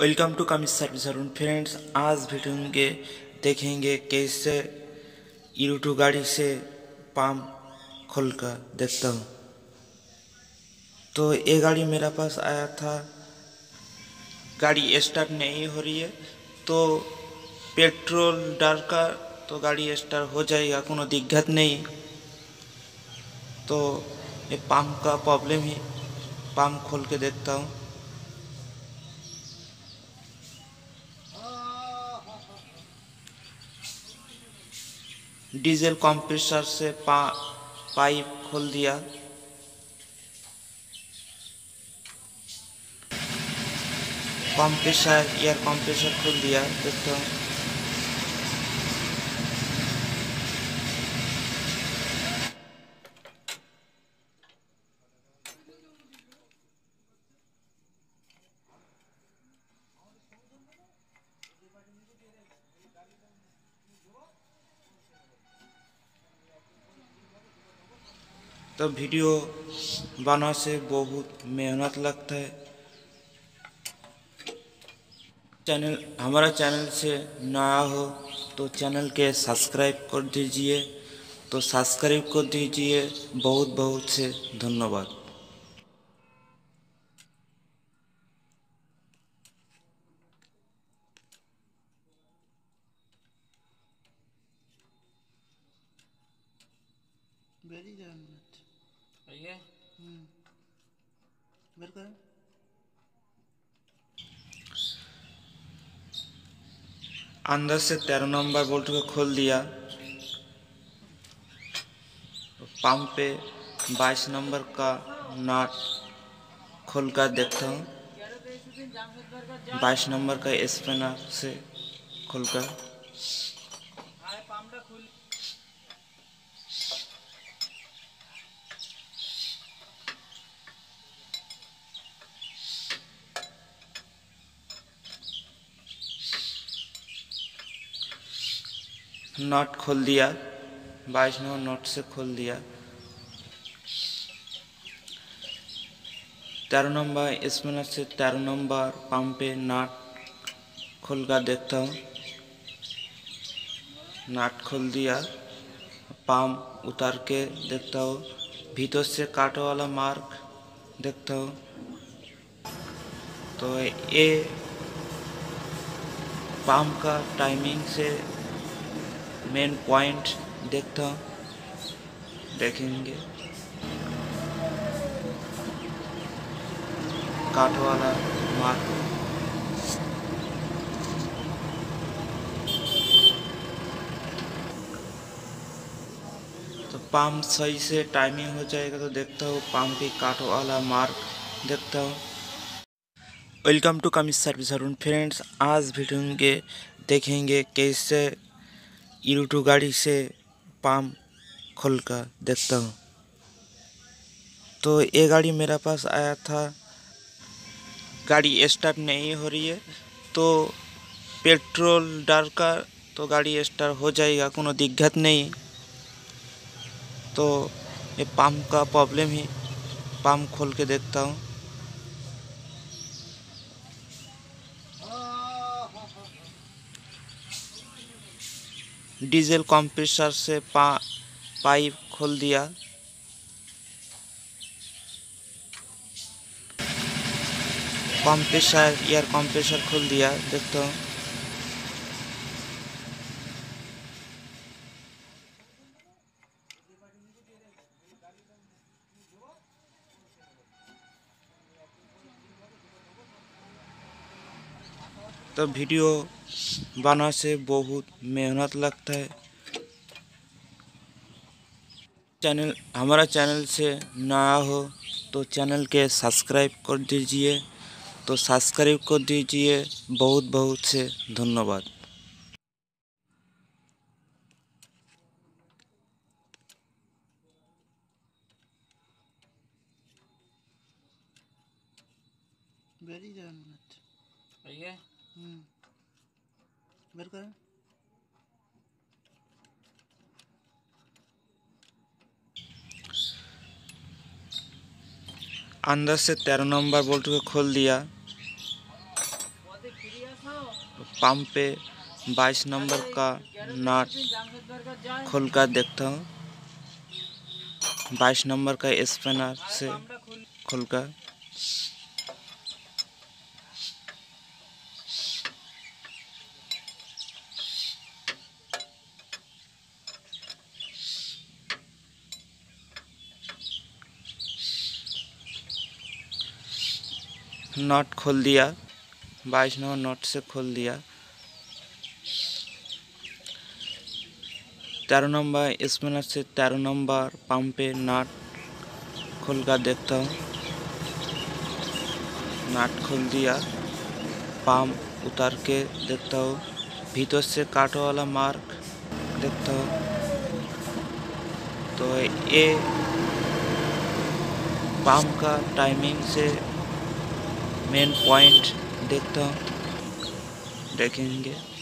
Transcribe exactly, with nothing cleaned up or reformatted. Welcome to Cummins service Haroon. Friends, आज video में देखेंगे कैसे यूटू गाड़ी से पंप खोलकर देखता हूँ। तो ये गाड़ी मेरा पास आया था, गाड़ी स्टार्ट नहीं हो रही है तो पेट्रोल डालकर तो गाड़ी स्टार्ट हो जाएगा, कोई दिक्कत नहीं। तो ये पंप का प्रॉब्लम ही, पंप खोल के देखता हूँ। डीजल कंप्रेसर से पा, पाइप खोल दिया। कंप्रेसर एयर कंप्रेसर खोल दिया। देखता हूँ तो वीडियो बनाने से बहुत मेहनत लगता है। चैनल हमारा चैनल से नया हो तो चैनल के सब्सक्राइब कर दीजिए, तो सब्सक्राइब कर दीजिए। बहुत बहुत से धन्यवाद। वेरी जरूरत भैया मेरे को। अंदर से तेरह नंबर बोल्ट को खोल दिया। पंप पे बाईस नंबर का नाट खोल कर देखता हूँ। बाईस नंबर का स्पैनर से खोलकर नट खोल दिया। बाईस नंबर नट से खोल दिया। तेरह नंबर स्पिनर से तेरह नंबर पंप पे नट खोल कर देखता हूँ। नट खोल दिया। पंप उतार के देखता हूँ, भीतर से काटो वाला मार्क देखता हूँ। तो ये पंप का टाइमिंग से मेन पॉइंट देखता देखेंगे। काट वाला मार्क तो पंप सही से टाइमिंग हो जाएगा तो देखता हूँ। पंप की काट वाला मार्क देखता हूँ। Welcome to Cummins service Haroon. Friends, आज वीडियो में देखेंगे कैसे यूटू गाड़ी से पंप खोलकर देखता हूँ। तो ये गाड़ी मेरा पास आया था, गाड़ी स्टार्ट नहीं हो रही है तो पेट्रोल डालकर तो गाड़ी स्टार्ट हो जाएगा, कोई दिक्कत नहीं। तो ये पंप का प्रॉब्लम ही, पंप खोल के देखता हूँ। डीजल कंप्रेसर से पा, पाइप खोल दिया। कंप्रेसर एयर कंप्रेसर खोल दिया। देखता हूँ तो वीडियो बनाने से बहुत मेहनत लगता है। चैनल हमारा चैनल से नया हो तो चैनल के सब्सक्राइब कर दीजिए, तो सब्सक्राइब कर दीजिए। बहुत बहुत से धन्यवाद। वेरी जरूरत भैया मेरे को। अंदर से तेरह नंबर बोल्ट को खोल दिया। पंप पे बाईस नंबर का नट खोलकर देखता हूँ। बाईस नंबर का स्पैनर से खोलकर नट खोल दिया, बाईस नंबर नट से खोल दिया। तेरह नंबर स्पैनर से तेरह नंबर पंप पे नट खोल कर देखता हूँ। नट खोल दिया, पंप उतार के देखता हूँ, भीतर से काटो वाला मार्क देखता हूँ। तो ये पंप का टाइमिंग से मेन पॉइंट देखता हूँ, देखेंगे।